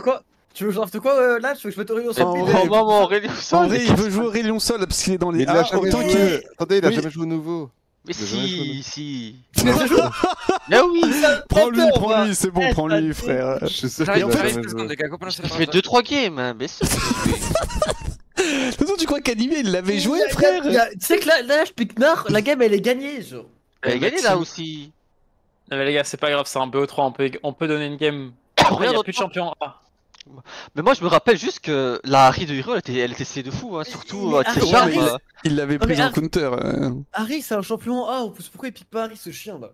quoi? Tu veux que je drafte quoi là? Tu veux que je mette Aurélien Sol? Oh maman, Aurélien Sol! Il veut jouer Aurélien Sol parce qu'il est dans les. Ah, attendez, il a jamais joué au nouveau. Mais si, si. Mais oui. Prends-lui, c'est bon, prends-lui, frère. Je sais pas. Il fait 2-3 games, bien sûr. De toute façon, tu crois qu'Animé il l'avait joué, frère? Tu sais que là, je pique Nord, la game elle est gagnée, genre. Elle est gagnée là aussi. Non mais les gars, c'est pas grave, c'est un BO3, on peut donner une game. Après, il n'y a plus de champion A. Mais moi je me rappelle juste que la Harry de Hero elle était C de fou, hein, surtout Harry, il l'avait pris en counter. Harry c'est un champion A, en plus pourquoi il pique pas Harry ce chien là?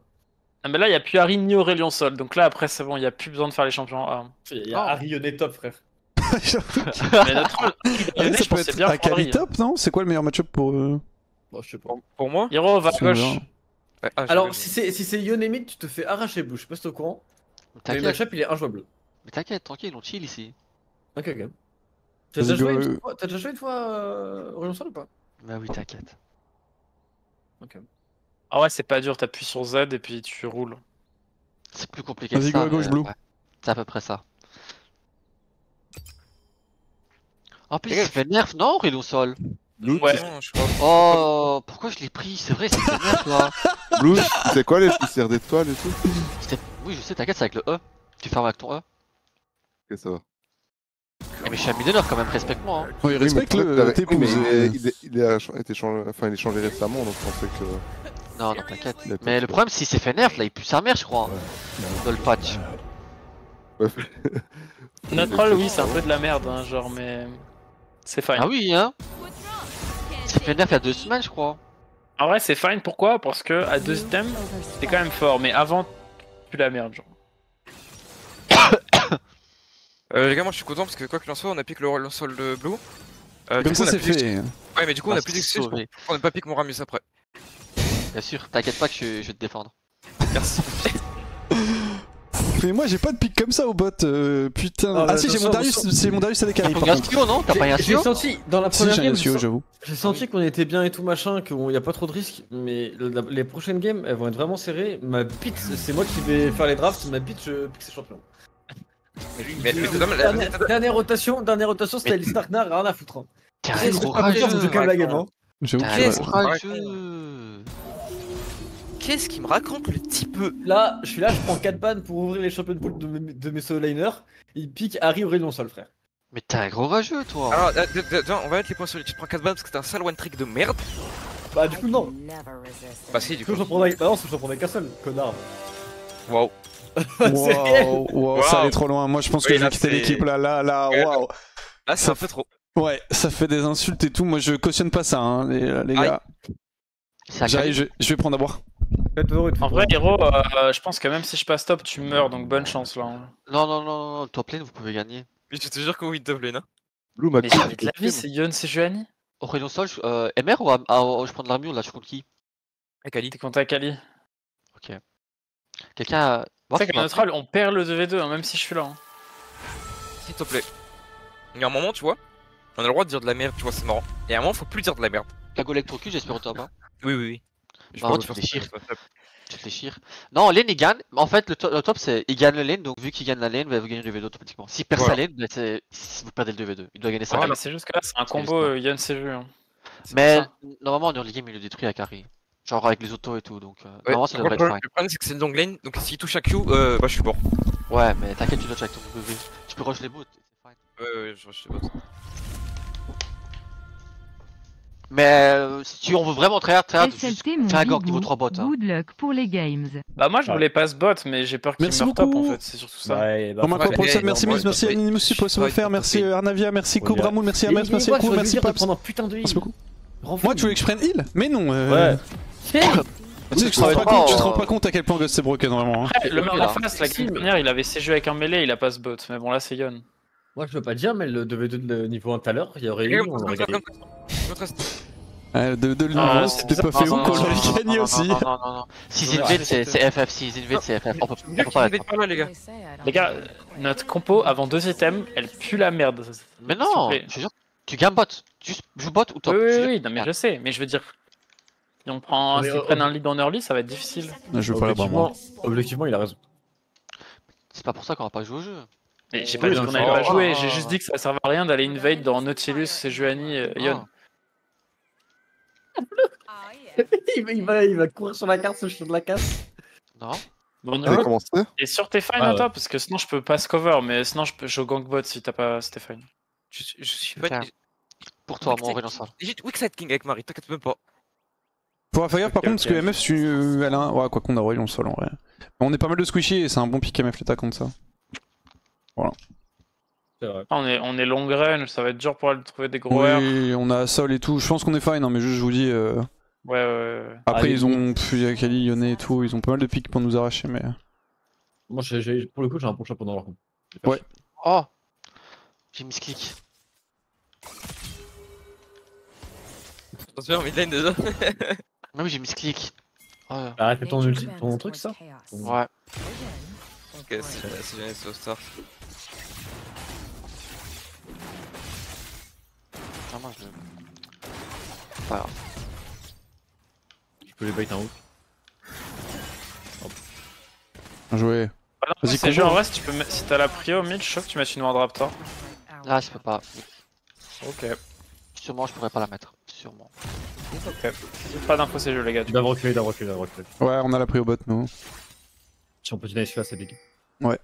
Ah mais là il n'y a plus Harry ni Aurélien Sol, donc là après c'est bon, il n'y a plus besoin de faire les champions A. Il y a Harry Yoné top frère. Mais notre Yoné je pensais bien Harry top non? C'est quoi le meilleur match-up pour je sais pas. Pour moi Hero va à gauche. Alors si c'est Yoné mid tu te fais arracher Blue, je sais pas si t'es au courant. Mais le match-up il est injouable. Mais t'inquiète, tranquille, on chill ici. Ok. T'as déjà joué une fois, Aurélien Sol ou pas? Bah oui, t'inquiète. Ok. Ah ouais, c'est pas dur, t'appuies sur Z et puis tu roules. C'est plus compliqué que ça. Vas-y, go à gauche, Blue. Ouais. C'est à peu près ça. En plus, il fait nerf, non, Aurélien Sol? Blue, ouais. Oh, pourquoi je l'ai pris? C'est vrai, c'est fait nerf là. Blue, c'est quoi les poussières d'étoiles et tout? Oui, je sais, t'inquiète, c'est avec le E. Tu fermes avec ton E. Ok, ça va. Mais je suis ami d'honneur quand même, respecte-moi. Hein. Oui, respecte le TP. Il est changé récemment, donc je pensais que. Non, t'inquiète. Mais le problème, s'il s'est fait nerf, là, il pue sa mère, je crois. Ouais. Dans le patch. Ouais. Notre rôle, oui, c'est un peu de la merde, hein, genre, mais. C'est fine. Ah oui, hein. Il s'est fait nerf il y a 2 semaines, je crois. En vrai, c'est fine, pourquoi? Parce que à 2 items, c'était quand même fort, mais avant, pue la merde, genre. Les gars, moi je suis content parce que quoi qu'il en soit, on a pique le Aurélien Sol de Blue. Comme ça c'est fait. Ouais, mais du coup on a plus d'excès, on n'a pas pique mon Ramus après. Bien sûr, t'inquiète pas que je vais te défendre. Merci. Mais moi j'ai pas de pique comme ça au bot, putain. Ah si, j'ai mon Darius, c'est mon Darius avec Harry. T'as pas un tuyau non? T'as pas un tuyau? J'ai senti dans la première game, j'ai senti qu'on était bien et tout machin, qu'il y a pas trop de risques, mais les prochaines games elles vont être vraiment serrées. Ma bite, c'est moi qui vais faire les drafts, ma bite je pique ses champions. Dernière rotation, c'était les Starknar, rien à foutre. C'est trop rageux, je calme la game. Qu'est-ce qu'il me raconte le petit peu? Là, je suis là, je prends 4 bannes pour ouvrir les champions de poule de mes solo laners. Il pique Harry Aurélien Sol, frère. Mais t'es un gros rageux, toi. Alors, on va mettre les points sur les. Je prends 4 bannes parce que t'es un sale one trick de merde. Bah, du coup, non. Bah, si, du coup. Bah, non, je prenais qu'un seul, connard. Waouh. Wow, ça allait trop loin. Moi je pense que j'ai quitté l'équipe là, waouh. Là c'est un peu trop. Ouais, ça fait des insultes et tout. Moi je cautionne pas ça, hein, les gars. J'arrive, je vais prendre à boire. En vrai, Hero, je pense que même si je passe top, tu meurs donc bonne chance là. Non, top lane vous pouvez gagner. Mais je te jure que oui, top lane. Blue m'a dit. La vie c'est Yon, c'est Juani. Aurélien Sol, MR ou je prends de l'armure là, je compte qui? Akali. T'es contre Akali? Ok. Quelqu'un. C'est vrai qu'à notre rôle, on perd le 2v2, hein, même si je suis là. Hein. S'il te plaît. Il y a un moment, tu vois, on a le droit de dire de la merde, tu vois, c'est marrant. Il y a un moment, faut plus dire de la merde. Cago électrocul, j'espère au top. Hein. Oui. Non, tu te déchires. Non, lane, il gagne. En fait, le top, c'est il gagne la lane, donc vu qu'il gagne la lane, vous gagnez le 2v2 automatiquement. S'il perd sa lane, vous perdez le 2v2. Il doit gagner sa lane. C'est juste que là, c'est un combo Yon CG. Mais normalement, en early game, il le détruit avec Harry. Genre avec les autos et tout, donc normalement ça devrait être fine. Le problème c'est que c'est une long lane, donc s'il touche à Q, bah je suis mort. Ouais, mais t'inquiète, tu dois check ton W. Tu peux rush les boots, c'est fine. Ouais, je rush les boots. Mais si on veut vraiment tryhard, fais un gank niveau 3 bot. Good luck pour les games. Bah, moi je voulais pas ce bot, mais j'ai peur qu'il meure top en fait, c'est surtout ça. Merci Miz, merci Animus pour ce faire, merci Arnavia, merci Cobra Moon, merci Ames, merci Kou, merci Paps. Merci beaucoup. Moi tu voulais que je prenne heal? Mais non. Ouais. Tu te rends pas compte à quel point Ghost c'est broken vraiment. Le meurt en face, la game dernière, il avait ses jeux avec un melee, il a pas ce bot. Mais bon, là c'est Yon. Moi je veux pas dire, mais le 2v2 de niveau 1 tout à l'heure, il y aurait eu. On l'aurait gagné. De l'univers, c'était pas fait où qu'on l'aurait gagné aussi. Non. Si Zinvade c'est FF, on peut pas là, les gars. Les gars, notre compo avant 2 items, elle pue la merde. Mais non, je jure. Tu gagnes bot, juste joue bot ou top. Oui, non mais je sais, mais je veux dire. Si on prend un lead en early, ça va être difficile. Je veux pas l'avoir moi. Objectivement, il a raison. C'est pas pour ça qu'on va pas jouer au jeu. Mais j'ai pas dit qu'on allait pas jouer, j'ai juste dit que ça servait à rien d'aller invade dans Nautilus, Sejuani, Yon. Il va courir sur la carte, ce chien de la casse. Non. Bon, et sur Stéphane à toi, parce que sinon je peux pas se cover, mais sinon je gangbot si t'as pas Stéphane. Je suis pas. Pour toi, mon relance. J'ai Wixside King avec Marie, t'inquiète même pas. Pour Fire, par contre, parce que MF, je Alain. Ouais, quoi qu'on a Aurélion Sol en vrai. On est pas mal de squishy et c'est un bon pick MF l'état contre ça. Voilà. Vrai. On est long run, ça va être dur pour aller trouver des gros airs. Oui, on a Sol et tout, je pense qu'on est fine, hein, mais juste je vous dis. Ouais. Après, allez, ils ont Fuya Kali, Yone et tout, ils ont pas mal de pics pour nous arracher, mais. Moi, pour le coup, j'ai un bon chapeau dans leur coup. Ouais. Oh, j'ai mis ce clic. Attention, midlane déjà. Non, mais j'ai mis ce clic. Oh. Arrête ton truc, ça. Ouais. Ok, si jamais c'est au start. Ah, moi je le. Pas grave. Je peux les bait en haut. Bien joué. Vas-y, c'est joué en vrai, si t'as la prio au mid, je trouve que tu mets une Ward Raptor. Là, je peux pas. Ok. Sûrement, je pourrais pas la mettre. Sûrement. Ok. Pas d'info, c'est jeu, les gars. D'avre reculer. Ouais, on a la prio bot, nous. Si on peut tenir celui-là, c'est big. Ouais.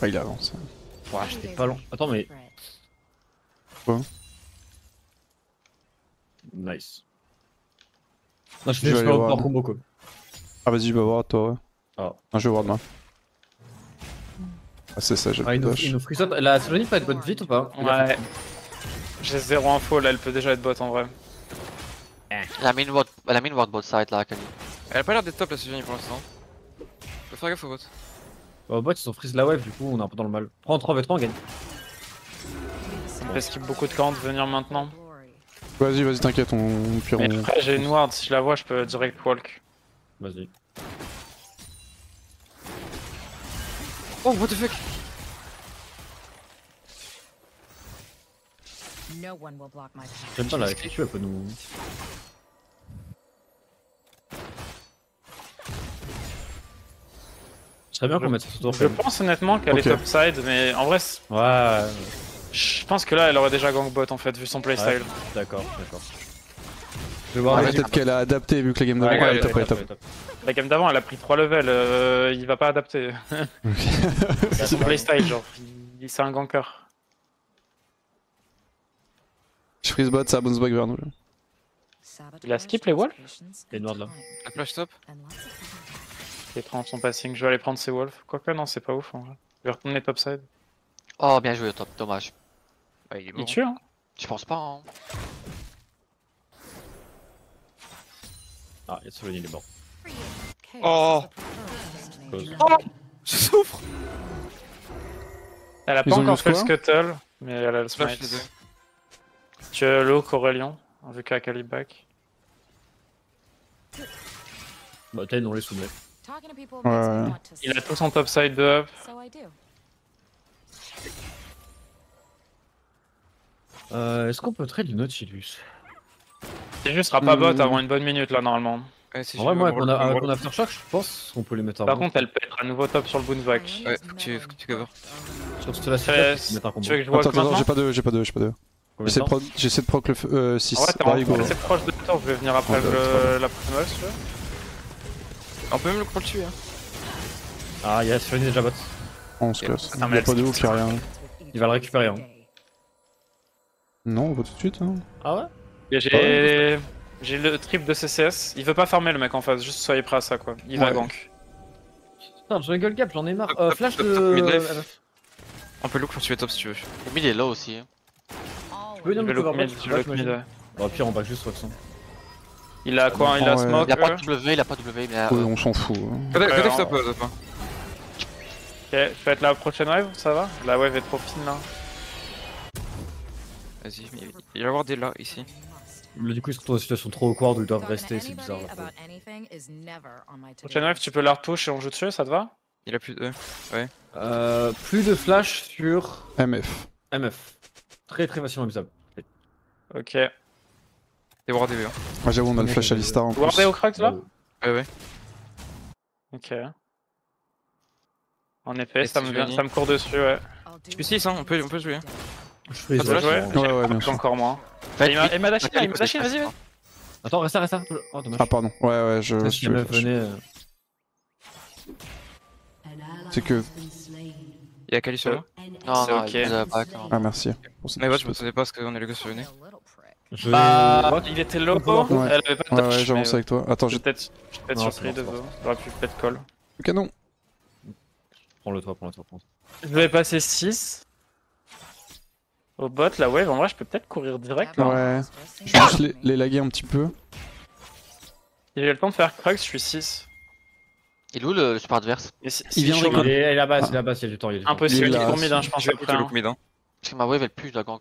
Ah, il avance. Ouah, j'étais pas long. Attends, mais. Quoi ? Nice. Non, je vais voir par combo quoi. Ah, vas-y, je vais voir toi, ouais. Ah. Non, je vais voir demain. Ah, c'est ça, j'ai une dosh. La Solani peut être bot vite ou pas? Ouais. J'ai zéro info là, elle peut déjà être bot en vrai. La mine ward bot side là, Akali. Elle a pas l'air d'être top la Solani pour l'instant. Faut faire gaffe au bot. Bah, au bot ils sont freeze la wave, du coup on est un peu dans le mal. Prends 3v3, on gagne. On esquive beaucoup de camps de venir maintenant. Vas-y, t'inquiète, on pire. Mais après, j'ai une ward, si je la vois, je peux direct walk. Vas-y. Oh, what the fuck! J'aime pas la FQ, elle peut nous. Je serais bien qu'on mette ce tour. Je pense honnêtement qu'elle est topside, mais en vrai. Ouais. Je pense que là elle aurait déjà gangbot en fait vu son playstyle. Ouais, d'accord. Je vais voir peut-être qu'elle a adapté vu que la game d'avant elle est top. La game d'avant elle a pris 3 levels, il va pas adapter. C'est son playstyle genre, c'est un ganker. Je freeze bot, ça bounce back vers nous. Il a skip les wolves. Il y a une ward là. La flash top. Il prend son passing, je vais aller prendre ses wolves. Quoique non c'est pas ouf en vrai. Je vais retourner topside. Oh bien joué au top, dommage. Bah, il est bon. Il tue hein. Je pense pas hein. Ah, il y a Solani, il est mort. Oh, je souffre. Elle a pas encore fait le scuttle, mais elle a le smite. Tu as l'eau Corellion, vu qu'à Calibac. Bah t'as on les soumet. Ouais. Il a tout son topside de up. Est-ce qu'on peut trade le Nautilus? C'est juste sera pas bot avant une bonne minute là normalement. Si en vrai moi avec mon aftershock je pense qu'on peut les mettre en Par contre elle peut être à nouveau top sur le bounce back. Ouais, faut que tu cover. Tu veux que je walk maintenant? J'ai pas de. J'essaie de proc le 6. Ouais, c'est proche de temps, je vais venir après la promo si tu veux. On peut même le crawl dessus hein. Ah y'a Solani déjà bot. On se casse, y'a pas de hook, y'a rien. Il va le récupérer hein. Non, on va tout de suite. Hein. Ah ouais? J'ai le trip de CCS. Il veut pas farmer le mec en face, juste soyez prêts à ça quoi. Il va gank. Putain, je rigole gap, j'en ai marre. Flash de. On peut look quand tu es top si tu veux. Le mid est là aussi. Tu peux le look mid, tu le look mid. Bah, pire, on va juste Watson. Il a quoi? Il a smoke? Il a pas de W, mais. On s'en fout. Côté que ça peut, top. Ok, je peux être la prochaine wave, ça va? La wave est trop fine là. Vas-y, il va y avoir des là ici. Du coup, ils se retrouvent dans une situation trop awkward où ils doivent rester, c'est bizarre. Prochaine wave, tu peux la retoucher et on joue dessus, ça te va? Il a plus de. Ouais. Plus de flash sur. MF. Très facilement abusable. Ok. C'est Ward EV. Ah, j'avoue, on a le flash à l'Istar en plus. Ward au crack là? Ouais. Ok. En effet, ça me court dessus, ouais. Je suis 6, hein, on peut jouer. Je fais ça. Ouais, bien sûr. Encore moins. Il m'a lâché, vas-y, vas-y. Attends, reste là. Oh, dommage. Ah, pardon. Ouais, je... C'est que... Y'a Kali sur là? Non, c'est ok. Ah, merci. Mais ouais, je me souviens pas parce qu'on est le gars sur le nez. Il était low, elle avait pas de touch. Ouais, j'avance avec toi. Attends, j'ai peut-être surpris de vous. J'aurais pu peut-être call. Le canon. Prends-le toi. Je vais passer 6. Au bot, la wave, en vrai, je peux peut-être courir direct. Ouais. Je vais juste les laguer un petit peu. J'ai eu le temps de faire Crux, je suis 6. Il est où le support adverse? Il vient de... Il est là-bas, il y a du temps. Impossible, il est pour mid, je pense. Je vais plutôt le mid. Parce que ma wave elle pue, je la gank.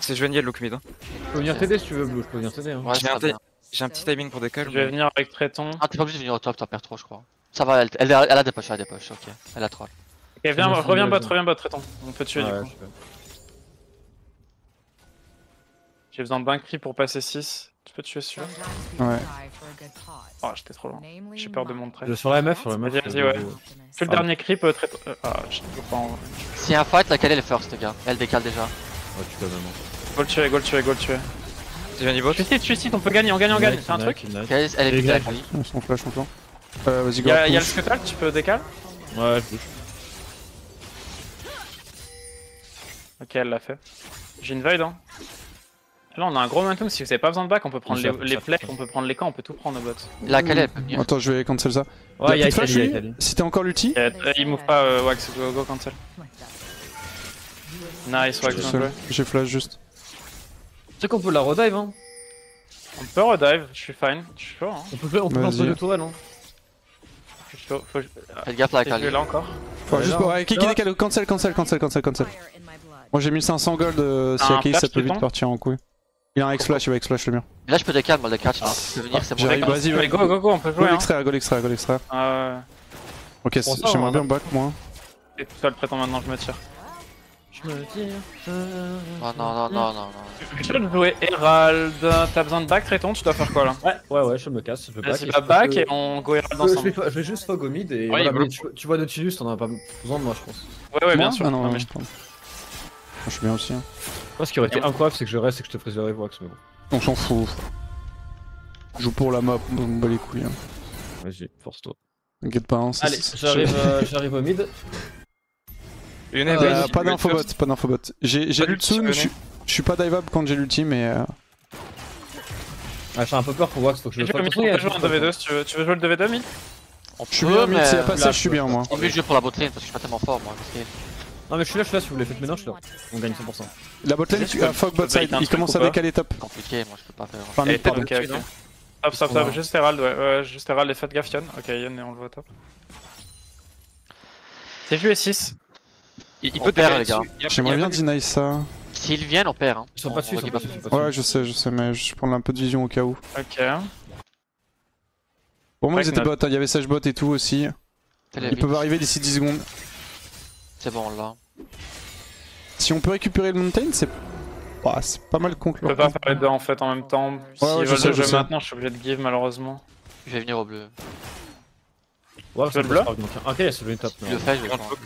C'est Joignier le mid. Je peux venir t'aider si tu veux, Blue, je peux venir t'aider. J'ai un petit timing pour décaler. Je vais venir avec Tréton. Ah, t'es pas obligé de venir au top, t'en perds trop, je crois. Ça va, elle a des poches, ok. Elle a 3. Ok, viens, reviens bot, Tréton. On peut tuer du coup. J'ai besoin d'un cri pour passer 6. Tu peux tuer celui-là? Ouais. Oh, j'étais trop loin. J'ai peur de mon trait. Sur la MF, vas-y, ouais. Fais le dernier cri, peut être. Ah, je peux pas en. S'il y a un fight, laquelle est le first, les gars? Elle décale déjà. Ouais, tu peux vraiment. Go le tuer. Tu es ici, on peut gagner, on gagne. C'est un truc? Elle est décale. On flash, on plan. Vas-y, go. Y'a le scuttle, tu peux décale? Ouais, je bouge. Ok, elle l'a fait. J'ai une void, hein. Là on a un gros momentum, si vous avez pas besoin de back on peut prendre les plaques, on peut prendre les camps, on peut tout prendre au bot. La Kali elle peut venir. Attends je vais cancel ça. Ouais y'a flash lui, si t'es encore l'ulti. Il move pas Wax, go cancel. Nice Wax. J'ai flash juste. Tu sais qu'on peut la redive hein. On peut redive, je suis fine, je suis chaud hein. On peut lancer le tourelle hein. Je suis chaud, faut... Faites gaffe là Kali. Là encore. Faut juste pour... Qui décale, cancel. Moi j'ai 1500 gold, si y'a Kali ça peut vite partir en couille. Il y a un X-Flash, il va X-Flash le mien. Là je peux décaler, moi le catch, tu peux venir, c'est bon. Vas-y, go, on peut jouer. Go l'extraire. Ok, j'aimerais bien back moi. Et tout seul prétend maintenant, je me tire. Oh non. Je vais jouer Herald. T'as besoin de back Tréton, tu dois faire quoi là? Ouais, je me casse, je peux back. Vas-y, back et on go Herald ensemble. Je vais juste fog au mid et tu vois Nautilus, t'en as pas besoin de moi je pense. Ouais, bien sûr. Non, mais je prends. Je suis bien aussi. Moi ce qui aurait été incroyable c'est que je reste et que je te frise le Rave Wax mais bon. On s'en fout. Je joue pour la map, on me bat les couilles. Hein. Vas-y, force-toi. T'inquiète pas, hein, allez, j'arrive au mid. Pas d'infobot. J'ai l'ultime, je suis pas diveable quand j'ai l'ultime mais... Ah, j'ai un peu peur pour Wax, faut que je le fasse. Tu veux jouer en 2v2 si tu veux. Tu veux jouer le 2v2 mid? Je suis bien mid, c'est pas ça, je suis bien moi. J'ai envie de jouer pour la botlane parce que je suis pas tellement fort moi. Non mais je suis là si vous voulez, faites maintenant je suis là. On gagne 100%. La botlane, fuck bot side, il commence à décaler top. Compliqué, moi je peux pas faire. Enfin, mais top, top, juste Herald, ouais, juste Herald et faites gaffe Yann. Ok, Yann et on le voit top. C'est joué 6. Il peut perdre les gars. J'aimerais bien deny ça. S'ils viennent, on perd. Ils sont pas dessus, ouais, je sais, mais je prends un peu de vision au cas où. Ok. Pour moi ils étaient bots, il y avait Sage bot et tout aussi. Ils peuvent arriver d'ici 10 secondes. C'est bon là. Si on peut récupérer le mountain, c'est pas mal contre le. Je peux pas faire les deux en fait en même temps. Si je veux jouer maintenant, je suis obligé de give malheureusement. Je vais venir au bleu. Ouais, c'est le bleu. Ok, il y a celui de top. Le flash, je crois.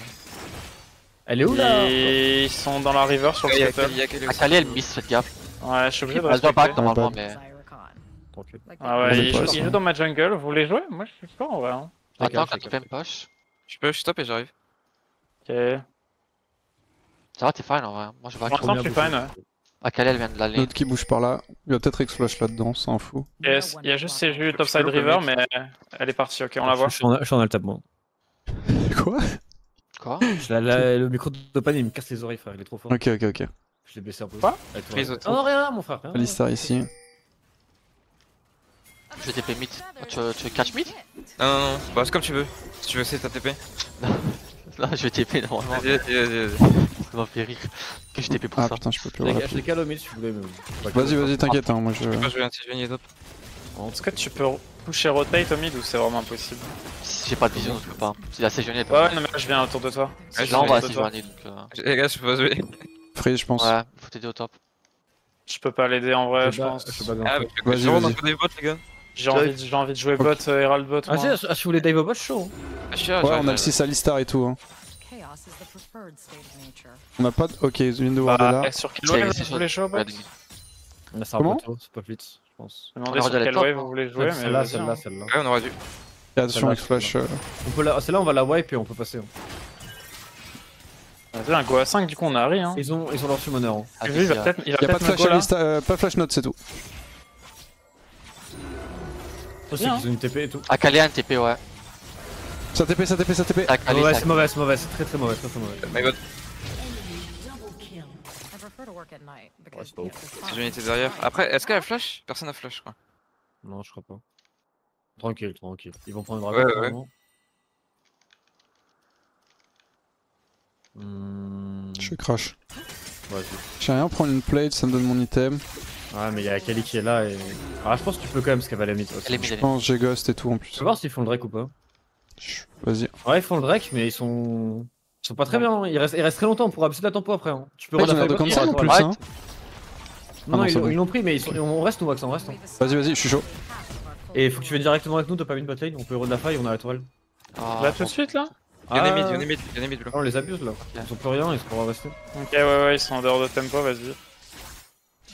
Elle est où là? Ils sont dans la river sur le setup. À Kali, elle miss, faites gaffe. Ouais, je suis obligé de rester. Elle doit back normalement, mais. Ah ouais, il joue dans ma jungle. Vous voulez jouer? Moi je suis fort en vrai. Attends, t'as toute même poche. Je suis top et j'arrive. Ok. Ça va, t'es fine en vrai. Moi je vais attendre. Je suis fine, ouais. Ah, Kali elle vient de l'allée. L'autre qui bouge par là. Il va peut-être X-Flash là-dedans, c'est un fou. Yes, il y a juste ses jeux topside river, mais elle est partie, ok, on la voit. Je suis en alt-tab moi. Quoi? Le micro de Pan il me casse les oreilles, frère, il est trop fort. Ok. Je l'ai baissé un peu. Quoi? Non, rien, mon frère. Alistar ici. Je vais TP mid. Tu veux catch mid? Non, bah c'est comme tu veux. Si tu veux, c'est ta TP. Là je vais TP normalement. Vas-y. Ça m'a fait rire que je TP pour ça. Ah putain je peux plus voir. Je les cale au mid si vous voulez mais... Vas-y t'inquiète hein, moi je... Je peux pas jouer un petit génie top. En tout cas tu peux pusher rotate au mid ou c'est vraiment impossible? Si j'ai pas de vision je peux pas. Si la séjournée est pas... Ouais non mais je viens autour de toi. Là on va la séjournée donc... Les gars je peux pas jouer. Freeze je pense. Ouais faut t'aider au top. Je peux pas l'aider en vrai je pense. Ah mais je vais jouer dans le côté bot les gars. J'ai envie de jouer bot, Herald bot. Ah, si vous voulez dive au bot, chaud. Ouais, on a le 6 Alistar et tout. On a pas de. Ok, ils viennent de voir là. Sur quel wave vous voulez jouer au bot? C'est un peu Blitz, je pense. Demandez sur quel wave vous voulez jouer, mais. Celle-là, celle-là, celle-là. Ouais, on aurait dû. Attention avec Flash. Celle-là, on va la wipe et on peut passer. Vas-y, un go à 5, du coup, on a Harry. Hein. Ils ont leur summoner. Il va peut-être. Il a pas de flash Alistar, pas flash note, c'est tout. Ils ont une TP et tout. Akali a une TP, ouais. Ça TP. Mauvaise, très mauvaise. My god. C'est une unité derrière. Après, est-ce qu'elle a flash? Personne a flash, quoi. Non, je crois pas. Tranquille. Ils vont prendre un dragon. Ouais. Je crash. Ouais, j'ai rien, prendre une plate, ça me donne mon item. Ouais, mais y'a Akali qui est là et. Ah, je pense que tu peux quand même scaver mid aussi. Je pense, j'ai ghost et tout en plus. Tu peux voir s'ils font le Drake ou pas. Vas-y. Ouais, ils font le Drake, mais ils sont pas très bien. Ils restent très longtemps, on pourra abusser de la tempo après. Hein. Tu peux relancer la tempo en plus. Hein. Non, ils l'ont pris, mais on reste ou Wax, on reste. Vas-y, je suis chaud. Et faut que tu viennes directement avec nous, t'as pas mis de botlane, on peut roll la faille, on a la toile. Là tout de suite là. Y'en a mid. On les abuse là. Ils ont plus rien, ils se pourront rester. Ok, ouais, ils sont en dehors de tempo, vas-y.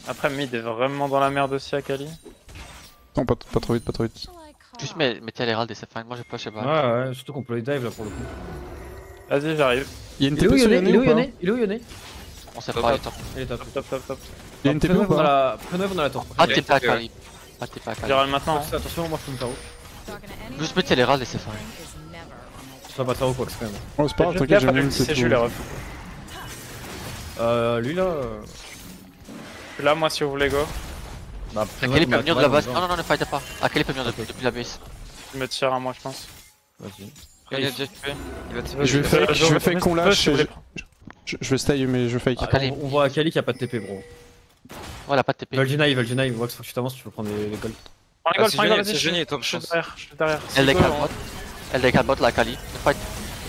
Après, mid est vraiment dans la merde aussi, Akali. Non, pas trop vite. Juste mettez à l'Herald et ça fait. Moi j'ai pas, je sais pas. Ouais, surtout qu'on peut les dive là pour le coup. Vas-y, j'arrive. Y'a une TP sur Yone ou pas? Il est où Yone? On sait pas, il est top. Y'a une TP ou pas? Prenez-vous dans la tour. Ah, t'es pas Akali. J'arrive maintenant. Attention, moi je peux me tarot. Juste mettez à l'Herald et c'est fait. Je sais pas tarot quoi, c'est quand même. Oh, c'est pas grave, t'inquiète, j'ai même c'est Jules les refs. Lui là. Là, moi, si vous voulez go. Akali peut venir de la base. Non, ne fight pas. Akali peut venir depuis la base. Il me tire à moi, je pense. Vas-y. Il a déjà tué. Je vais fake qu'on lâche. Je vais stay, mais je fake. On voit Akali qui a pas de TP, bro. Ouais, il a pas de TP. Ils veulent Genai. Wax, faut que tu t'avances, tu peux prendre les golds. Prends les golds, c'est génial. Je suis derrière. Elle deck à bot. Elle deck à bot, la Akali.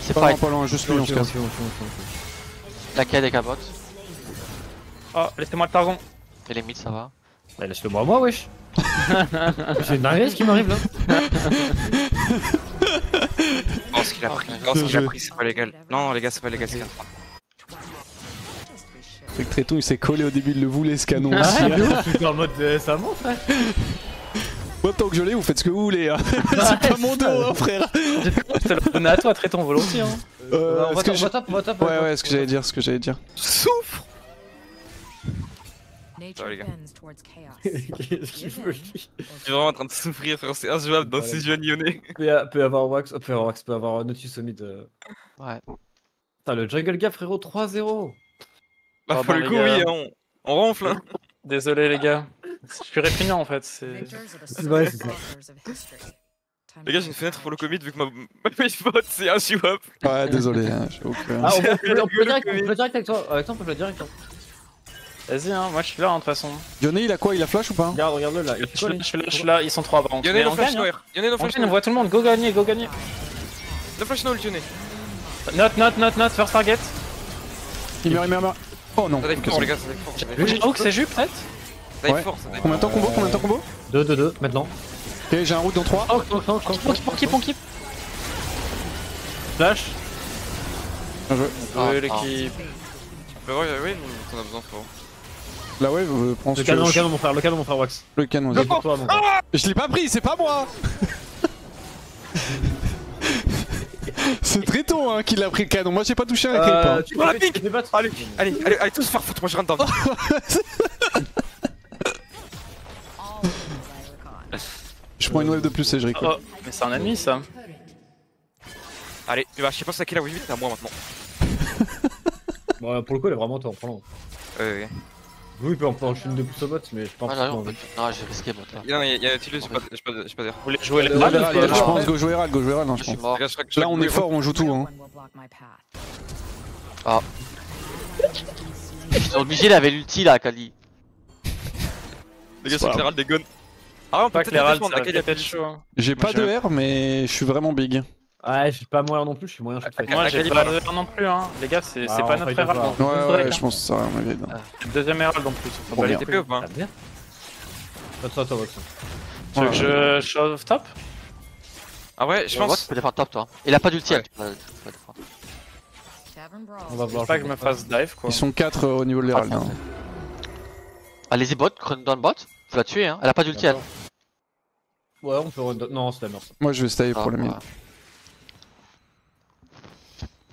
C'est fight. Pas loin, juste lui, on se casse. La Akali deck à bot. Oh, laissez-moi le targon. Et les mid ça va. Bah laisse-le moi à moi, wesh. J'ai une dinguerie ce qui m'arrive là. Oh, ce qu'il a pris, c'est pas légal. Non les gars, c'est pas légal, c'est 4-3. C'est que Tréton il s'est collé au début de le voulait ce canon aussi. Je suis en mode ça monte frère. Moi tant que je l'ai, vous faites ce que vous voulez hein. C'est pas mon dos hein frère. Je te le donne à toi Tréton volontiers hein. On va top. Ouais, ce que j'allais dire. Souffre. Oh, les gars. Qu'est-ce qu'il faut lui? Je suis vraiment en train de souffrir, frère, c'est injouable dans ces jeunes lyonnais. Peut avoir Wax, peut avoir Nautilus au mid. Ouais. Putain, le jungle gap, frérot, 3-0. Bah, pour le coup, oui, on ronfle. Hein. Désolé, les gars. Je suis répugnant en fait. C'est vrai, c'est ça. Les gars, j'ai une fenêtre pour le commit vu que ma Facebook c'est un jouable. Ouais, désolé, j'ai aucun. Ah, on peut direct avec toi. Avec toi, on peut jouer direct. Vas-y, hein, moi je suis là de toute façon. Yone il a quoi? Il a flash ou pas? Regarde-le là. Je suis là, ils sont 3 avant. Yone no flash noir. Yone no flash noir. On voit tout le monde, go gagner. No flash no ult Yone. Not, first target. Il meurt. Oh non. Pour les gars, ça va être fort. C'est Ju peut-être? Ouais. Combien de temps combo? 2, maintenant. Ok, j'ai un route dans 3. Pour keep. Flash. Bien joué. Oui, l'équipe. Oui, on a besoin pour. La wave, prends ce canon. Le canon, mon frère Wax. Le canon, c'est pour toi, mon frère. Je l'ai pas pris, c'est pas moi. C'est Tréton hein, qui l'a pris le canon. Moi, j'ai pas touché avec Akali. Tu prends la pique. Allez, tous faire foutre. Moi, je rentre dans. Je prends une wave de plus et je récupère. Oh, mais c'est un ennemi ça. Allez, bah, je sais pas c'est à qui la wave, c'est à moi maintenant. Bon, pour le coup, elle est vraiment top en prendre. Ouais. Oui, on peut en chute de plus au bot, mais je pense que. Non, j'ai risqué bot là. Non, y'a Nautilus, j'ai pas d'air. Vous voulez jouer les balles? Je pense, go jouer Herald, non, je pense. Là, on est fort, on joue tout, hein. Ah. Ils sont obligés, il avait l'ulti là, Akali. Les gars, c'est Herald des guns. Ah, on peut que l'Herald, c'est chaud. J'ai pas de R, mais je suis vraiment big. Ouais, j'ai pas moyen non plus, je suis moyen. Moi j'ai pas de R non plus, hein. Les gars, c'est pas notre erreur. Ouais, je pense que ça va, on est bien. Deuxième erreur non plus. On va les TP ou pas? Pas de ça, toi, Wax. Tu veux que je shove top? Ah ouais, je pense. Tu peux défendre top toi. Il a pas d'ulti. Ouais. On va voir. Pas que je me fasse dive quoi. Ils sont 4 au niveau de l'Herald. Allez-y bot, run down bot. Faut la tuer hein, elle a pas d'ulti elle. Ouais, on peut run down. Non, c'est la merde. Moi je vais stay pour le mid.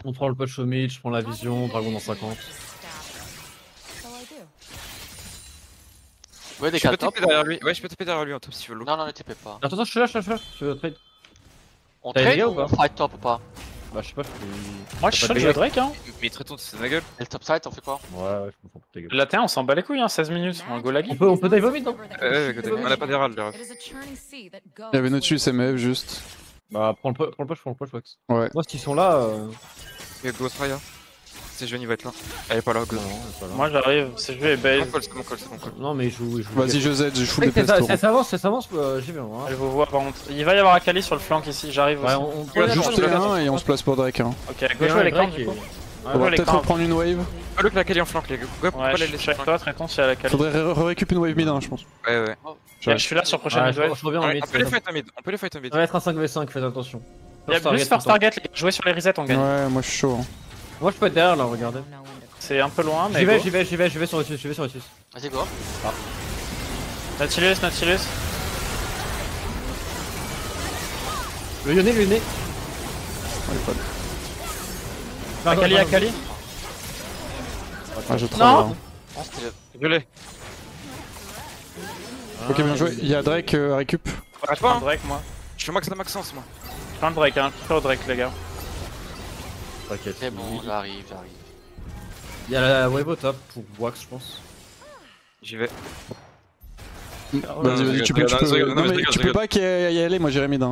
On prend le punch au mid, je prends la vision, dragon dans 50. Ouais, je peux taper derrière lui. Ouais, je peux taper derrière lui en top si tu veux. Non, non, ne tape pas. Attends, je suis là, je suis là. Je veux trade. On trade ou on fight top ou pas? Bah, je sais pas. Moi, je suis le Drake, hein. Mais traite ton, c'est de ma gueule. Et le top side, on fait quoi? Ouais, je comprends pas ta gueule. La T1, on s'en bat les couilles, hein, 16 minutes. On go lag. On peut dive au mid, non? Ouais, écoutez, on a pas d'herald, là. Il y avait notre dessus, MF juste. Bah, prends le push, Wax. Ouais. Moi, s'ils sont là. Il y a Ghost Raya. C'est Johnny va être là. Elle est pas là, Ghost. Moi j'arrive, c'est joué et base. C'est mon call, c'est mon call. Non mais je joue. Vas-y, je Z, je joue les plastours. Ça avance, j'y vais. Je vais vous voir par contre. Il va y avoir un Akali sur le flanc ici, j'arrive. Ouais, on peut juste T1 et on se place pour Drake. Ok, gauche à l'écran. On va peut-être reprendre une wave. Le l'Akali en flanc, les gars. Pourquoi pas les laisser avec toi, traitons si elle a l'Akali. Faudrait récupérer une wave mid, je pense. Ouais. Je suis là sur prochaine wave. On peut les fight en mid. On va être un 5v5, faites attention. Il y a plus first target, jouez sur les resets, on gagne. Ouais, moi je suis chaud. Moi je peux être derrière là, regardez. C'est un peu loin mais. J'y vais sur le sus, Vas-y go. Ah. Nautilus. Le Yone. Akali. Ah je trouve. Non. Oh, gueulé. Ok bien joué, il y a Drake récup. Arrête pas hein. Drake moi. Je suis max de Maxence moi. Je prends le Drake hein, je prends le Drake les gars. C'est bon, j'arrive. Il y a la wave au top pour Wax, je pense. J'y vais. Vas-y, tu peux pas y aller, moi j'irai mid.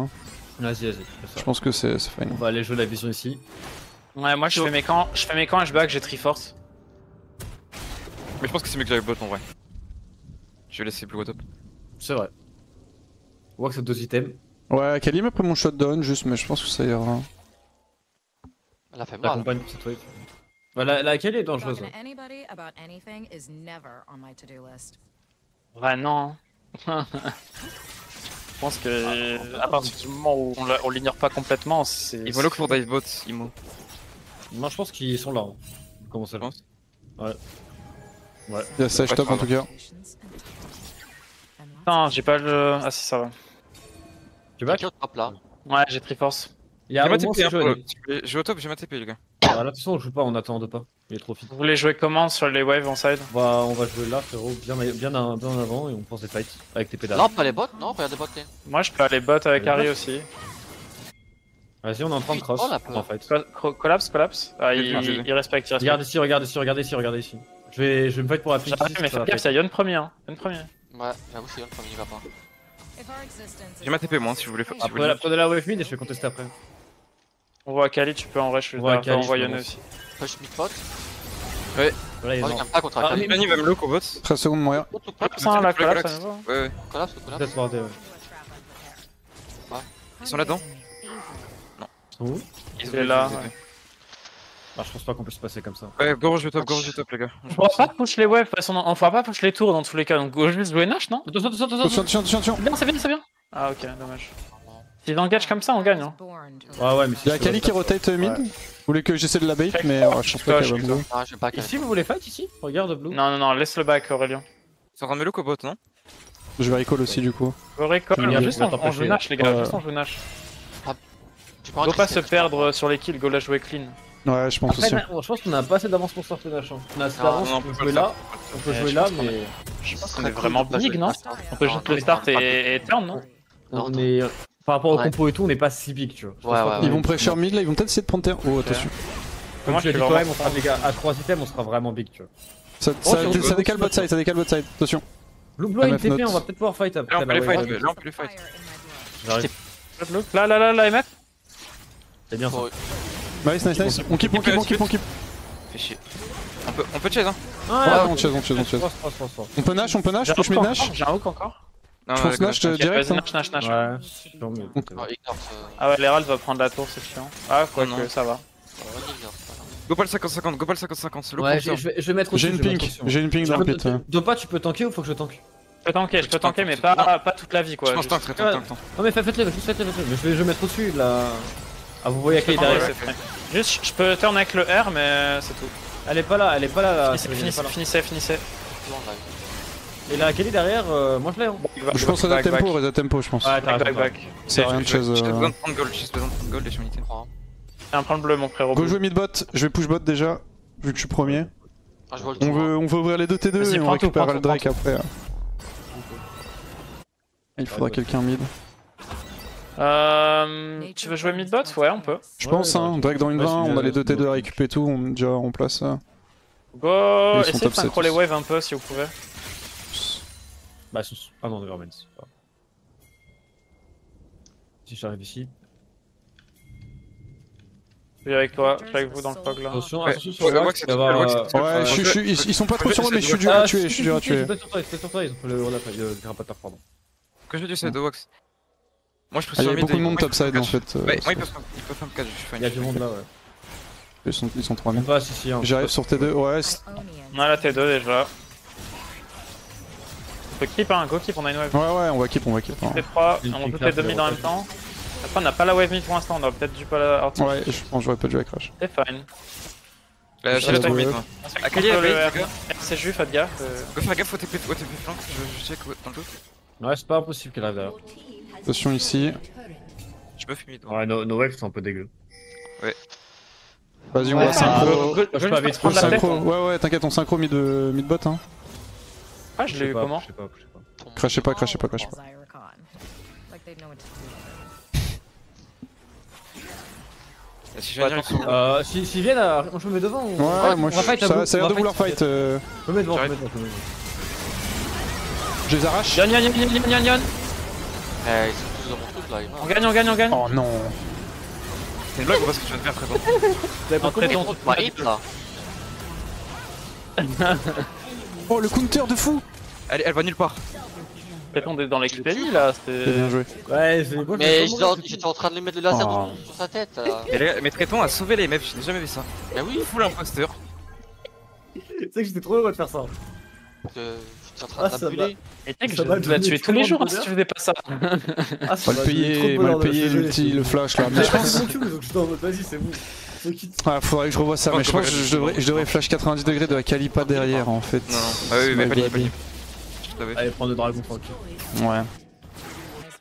Vas-y. Je pense que c'est fine. On va aller jouer la vision ici. Ouais, moi je fais mes camps et je back, j'ai Triforce. Mais je pense que c'est mieux que j'avais bot en vrai. Je vais laisser Blue au top. C'est vrai. Wax a 2 items. Ouais, Kalim après mon shotdown juste, mais je pense que ça ira. Elle a fait mal. L'accompagne pour cette wave. Bah, laquelle est dangereuse là. Bah non. Je pense que à partir du moment où on l'ignore pas complètement, c'est... Ils vont le pour dive bot, Imo. Non, je pense qu'ils sont là. Hein. Comment ça, je pense? Ouais. Il y a sage top en tout cas. Putain, j'ai pas le... Ah si, ça va. Tu vas top là. Ouais, j'ai Triforce. J'ai ma TP, je vais au top, j'ai ma TP les gars. Ah, là de toute façon on joue pas, on attend de pas. Il est trop fit. Vous voulez jouer comment sur les waves en side? Bah on va jouer là frérot, bien en avant et on pense des fights avec tes pédales. Non pas les bots, non regarde les bots. Moi je peux aller bot avec Harry aussi. Vas-y on est en train de cross, on fight. Collapse. Ah il respecte. Regarde ici. Je vais me fight pour la pink. Mais fais gaffe, Yon premier hein. Ouais j'avoue c'est Yon premier, il va pas. J'ai ma TP moi si vous voulez. Prenez la wave mid et je vais contester après. On voit Akali, tu peux en vrai, je suis d'accord, on voit Yone aussi. Push mid pot. Ouais. Voilà, il a pas contre Akali. Yone va me look au bot. 13 secondes, moyen. Ça, la collapse à nouveau. Ouais. Collapse. Ouais. Ils sont là-dedans? Non. Ils sont où? Ils est là. Bah, je pense pas qu'on peut se passer comme ça. Ouais, go, je top, les gars. On va pas push les waves, on fera pas push les tours dans tous les cas, donc go juste jouer Nash, non? Attention. C'est bien. Ah, ok, dommage. S'il engage comme ça, on gagne. Hein. Ouais, mais il y a Akali qui rotate mid. Ouais. Vous voulez que j'essaie de la bait, mais je pense pas qu'elle va me. Ici, vous voulez fight ici? Regarde Blue. Non, laisse le back, Aurélien. Ça rend le look au bot, non? Je vais recall aussi, du coup. Je recall, juste en jeu Nash, les gars, juste en jeu Nash. Go pas se perdre sur les kills, go la jouer clean. Ouais, je pense aussi. Je pense qu'on a pas assez d'avance pour sortir Nash. On a assez d'avance, on peut jouer là, mais. Je pense qu'on est vraiment big, non? On peut juste le start et turn, non? Non, mais. Par rapport au compo et tout, on n'est pas si big, tu vois. Ils vont pressure mid là, ils vont peut-être essayer de prendre terre. Oh, attention. Comme tu l'as dit quand même, on sera, les gars, à 3 items, on sera vraiment big, tu vois. Ça décale bot side, attention. Blue Blow et TP, on va peut-être pouvoir fight après. On peut les fight. J'arrive. Là, MF. C'est bien ça. Nice. On keep. Fais chier. On peut chase, hein. Ouais, on chase. On peut Nash, touche mid Nash. J'ai un hook encore. Je pense Nash direct. Nash. Ouais. Ah ouais, l'Herald va prendre la tour, c'est chiant. Ah, quoi que ça va. Go pas le 50-50, go pas le 50-50. Ouais, je vais mettre aussi. J'ai une ping dans le pit. Dopa, tu peux tanker ou faut que je tank? Je peux tanker mais pas toute la vie quoi. Je pense tank, très tank. Non mais faites-le, juste faites-le, je vais mettre au-dessus là. Ah vous voyez qu'elle est derrière. Juste je peux turn avec le R mais c'est tout. Elle est pas là, elle est pas là. Finissez. Et la Kelly derrière, moi je l'ai. Je pense à la tempo, réseau tempo je pense. Ouais, back. C'est rien de chose. J'ai besoin de 30 gold, j'ai besoin de 30 gold et je suis unité 3. Tiens, prends le bleu mon frère. Go jouer mid bot, je vais push bot déjà, vu que je suis premier. On veut ouvrir les 2 T2 et on récupère le Drake après. Il faudra quelqu'un mid. Tu veux jouer mid bot? Ouais on peut. Je pense hein, Drake dans une 20, on a les 2 T2 à récupérer tout, on est déjà en place. Go, essayez de synchro les waves un peu si vous pouvez. Bah ah non, Nevermind. Si j'arrive ici. Je suis avec toi, je suis avec vous dans le fog là. Attention, attention sur le wax, ouais, ils sont pas trop sur moi mais je suis dur à tuer, je suis sur toi, ils ont fait le grimpateur, pardon. Que je dis c'est de wax. Moi je peux sur mid. Il y a beaucoup de monde topside en fait. Ouais, moi ils peuvent faire un catch, je fais une. Il y a du monde là, ouais. Ils sont 3 même. J'arrive sur T2, ouais. On a la T2 déjà. On peut keep hein, go keep, on a une wave. Ouais on va keep. On T3, on peut T2 mid en même temps. Après on a pas la wave mid pour l'instant, on aurait peut-être dû pas la hard. Ouais je pense j'aurais pas dû la crash. C'est fine. J'ai le time mid moi. Akali a payé les gars. C'est juste fat gaffe. Go faire gaffe au TP flank, je check dans le dos. Ouais c'est pas impossible qu'elle arrive derrière. Attention ici. Je peux fumer. Ouais nos waves sont un peu dégueu. Ouais. Vas-y on va synchro. Je peux vite prendre la tête. Ouais t'inquiète on synchro mid bot hein. Ah je l'ai eu comment? Je sais pas. Crachez pas. S'ils viennent, on se met devant ou... Ouais, moi ça a l'air de vouloir fight. Je me mets devant, je les arrache. Yon. Ils sont tous dans mon truc là. On gagne. Oh non. C'est une blague ou pas ce que tu viens de faire frérot? T'avais pas compris ton hip là. Oh le counter de fou! Elle va nulle part. On est dans les clips là, c'était bien joué. Ouais, c'est bon. Mais j'étais en train de lui mettre le laser sur sa tête. Mais Traiton a sauvé les mecs, j'ai jamais vu ça. Bah oui, full imposteur. Tu sais que j'étais trop heureux de faire ça. J'étais en train d'abouler. Et tu sais que je vais tuer tous les jours si tu faisais pas ça. On va le payer, l'ulti, le flash là. Mais je pense que j'étais en mode vas-y, c'est bon. Ah, faudrait que je revoie ça, mais je pense que je devrais flash 90 degrés de la Calipa derrière en fait. Non, ah oui, mais pas. Allez, prends deux dragons tranquille. Ouais.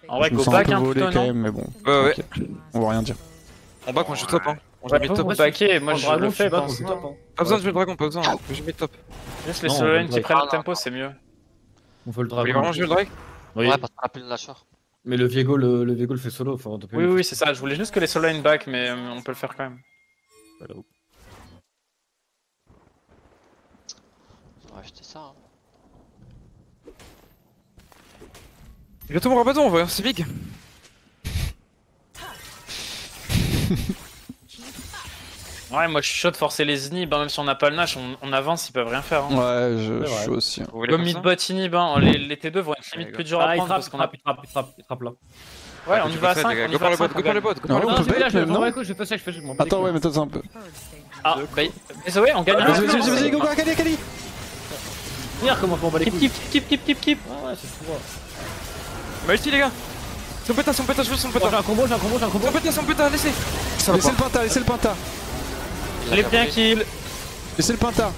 En vrai, go back un peu quand même, mais bon. Ouais. On va rien dire. On back, on joue top, hein. On joue mid top. Backé, moi je le fais, pas besoin de jouer le dragon, pas besoin. Je mets top. Juste les solo lane qui prennent le tempo, c'est mieux. On veut le dragon. Il va vraiment jouer le drag ? Ouais, parce qu'on a plus de lâcheur. Mais le Viego le fait solo. Oui, c'est ça. Je voulais juste que les solo lane back, mais on peut le faire quand même. On va acheter ça, hein. Il va tomber en bâton, ouais, c'est big. Ouais, moi je suis chaud de forcer les inhibs, hein, même si on n'a pas le Nash, on avance, ils peuvent rien faire. Hein. Ouais, je suis aussi. Hein. Comme mid bot inhib, hein, les T2 vont être limite plus dur à prendre parce qu'on a il trappe là. Ouais, on y va à 5, on y va à 5. Go pour le bot. Attends, ouais, mais toi c'est un peu. Ah, bah, désolé, on gagne. Vas-y, go, Akali. Regarde comment on va les couilles. Keep. Ah ouais, c'est fou. Multi les gars! Son péta, je veux son péta! J'ai un combo! Son péta, laissez! Laissez le pinta! Allez, bien kill! Laissez le pinta!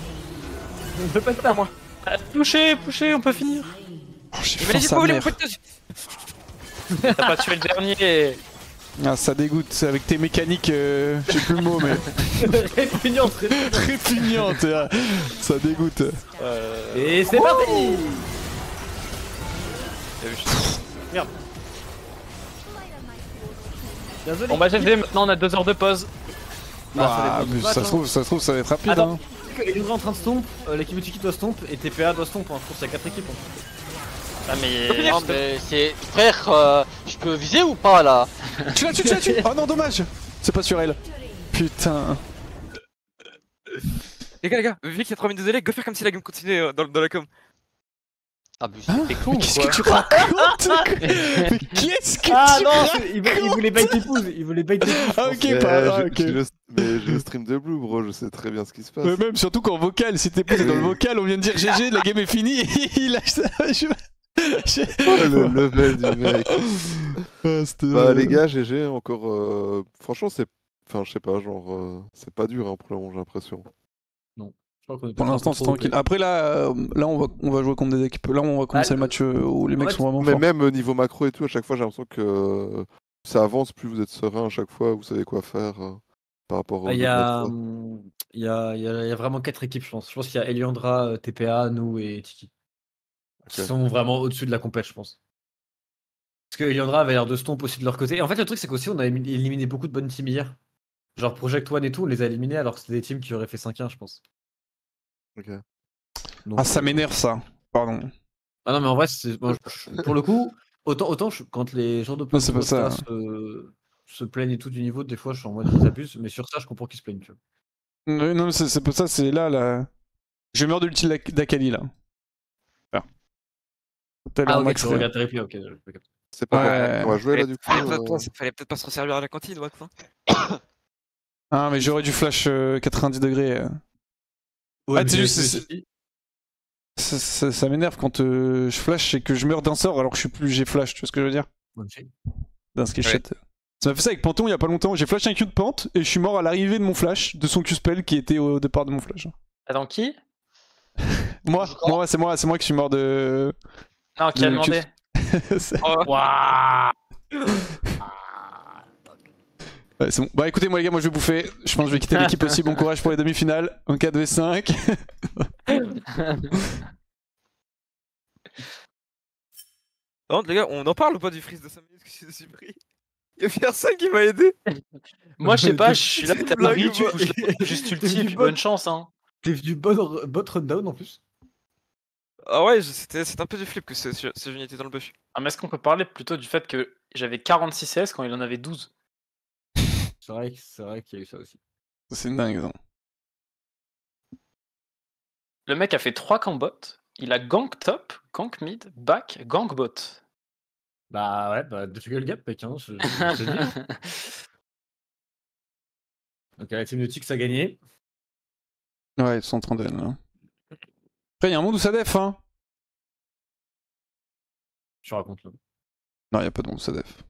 Le pinta, moi! Touché, on peut finir! Oh, mais laissez pas voler mon péta! T'as pas tué le dernier! Ah, ça dégoûte, c'est avec tes mécaniques, j'ai plus le mot, mais. Répugnante! Ça dégoûte! Et c'est parti! Merde. On va GG, maintenant on a 2 heures de pause. Ah, mais ça se trouve ça va être rapide. Attends, hein. Les deux en train de stomp, l'équipe Utiki doit stomp et TPA doit stomp, hein. Je trouve qu'il y a 4 équipes. Hein. Non mais c'est... Frère, je peux viser ou pas là? Tu l'as tué. Oh non, dommage. C'est pas sur elle. Putain. Les gars, vu qu'il y a 3 minutes de délai, go faire comme si la game continuait dans la com. Ah mais c'est con, qu'est-ce que tu racontes? Mais qu'est-ce que tu racontes? Il voulait bait tes pouces, Ah ok, pas grave. Mais je stream de Blue bro, je sais très bien ce qui se passe. Mais même surtout qu'en vocal, si tes pouces est dans le vocal, on vient de dire GG, la game est finie, il lâche ça. Le level du mec. Bah les gars, GG, encore... Franchement, c'est... Enfin, je sais pas, genre... C'est pas dur, hein, pour le moment, j'ai l'impression. Non. Pour l'instant, c'est tranquille. Après, là on va jouer contre des équipes. Là, on va commencer le match où les mecs sont vraiment forts. Mais même niveau macro et tout, à chaque fois, j'ai l'impression que ça avance. Plus vous êtes serein à chaque fois, vous savez quoi faire par rapport à... Il y a vraiment 4 équipes, je pense. Je pense qu'il y a Eliandra, TPA, nous et Tiki. Okay. Qui sont vraiment au-dessus de la compète, je pense. Parce que Eliandra avait l'air de stomp aussi de leur côté. Et en fait, le truc, c'est qu'aussi, on a éliminé beaucoup de bonnes teams hier. Genre Project One et tout, on les a éliminés alors que c'était des teams qui auraient fait 5-1, je pense. Okay. Donc, ah ça m'énerve ça, pardon. Ah non mais en vrai, bon, pour le coup, autant quand les gens de se plaignent et tout du niveau, des fois je suis en mode qu'ils abusent, mais sur ça je comprends qu'ils se plaignent. Tu vois. Non mais c'est pour ça, c'est là. Je meurs de l'ulti d'Akali là. Voilà. Ah ok, tu regardes tes replays, ok. C'est pas grave, on va jouer là du coup. Fallait peut-être pas se resservir à la cantine, Wax. Hein. Ah mais j'aurais du flash 90 degrés. Ouais, ah, juste, ça m'énerve quand je flash et que je meurs d'un sort alors que je suis plus j'ai flash, tu vois ce que je veux dire? Okay. D'un skillshot. Ouais. Ça m'a fait ça avec Panton il y a pas longtemps, j'ai flash un Q de Pante et je suis mort à l'arrivée de mon flash, de son Q-spell qui était au départ de mon flash. Attends, qui? Moi c'est moi qui suis mort de... Non, qui a demandé? Wouah. Ouais, c'est bon. Bah écoutez moi les gars, moi je vais bouffer, je pense que je vais quitter l'équipe aussi, bon courage pour les demi-finales, en 4v5. Non les gars, on en parle ou pas du freeze de 5 minutes que je suis pris? Y'a personne qui m'a aidé. Moi je sais pas, je suis là, t'as pari, tu pousses juste ulti et puis bonne chance hein. T'es du bot rundown en plus. Ah ouais, c'est un peu du flip que ces unités dans le bush. Ah mais est-ce qu'on peut parler plutôt du fait que j'avais 46 CS quand il en avait 12? C'est vrai qu'il y a eu ça aussi. C'est dingue, non? Le mec a fait 3 camps bot, il a gank top, gank mid, back, gank bot. Bah ouais, bah de gueule gap, mec, hein, je Donc la team de Tix a gagné. Ouais, ils sont en train de... Après, il y a un monde où ça def, hein. Je raconte là. Non, il n'y a pas de monde où ça def.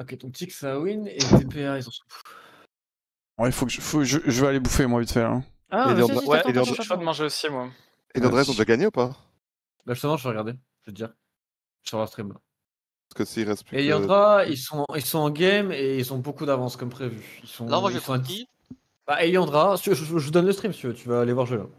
Ok, ton Tix ça win et TPA ils en sont fous. Ouais, je vais aller bouffer moi vite fait. Hein. Ah, mais ouais, et je suis pas de manger aussi moi. Et Dordres ont déjà gagné ou pas? Bah justement, je vais regarder, je vais te dire. Sur leur stream. Parce que s'il reste plus. Et Yandra, ils sont en game et ils ont beaucoup d'avance comme prévu. Ils sont. Non, moi j'ai pas dit. Bah, et Yandra, je vous donne le stream si tu veux, tu vas aller voir jouer là.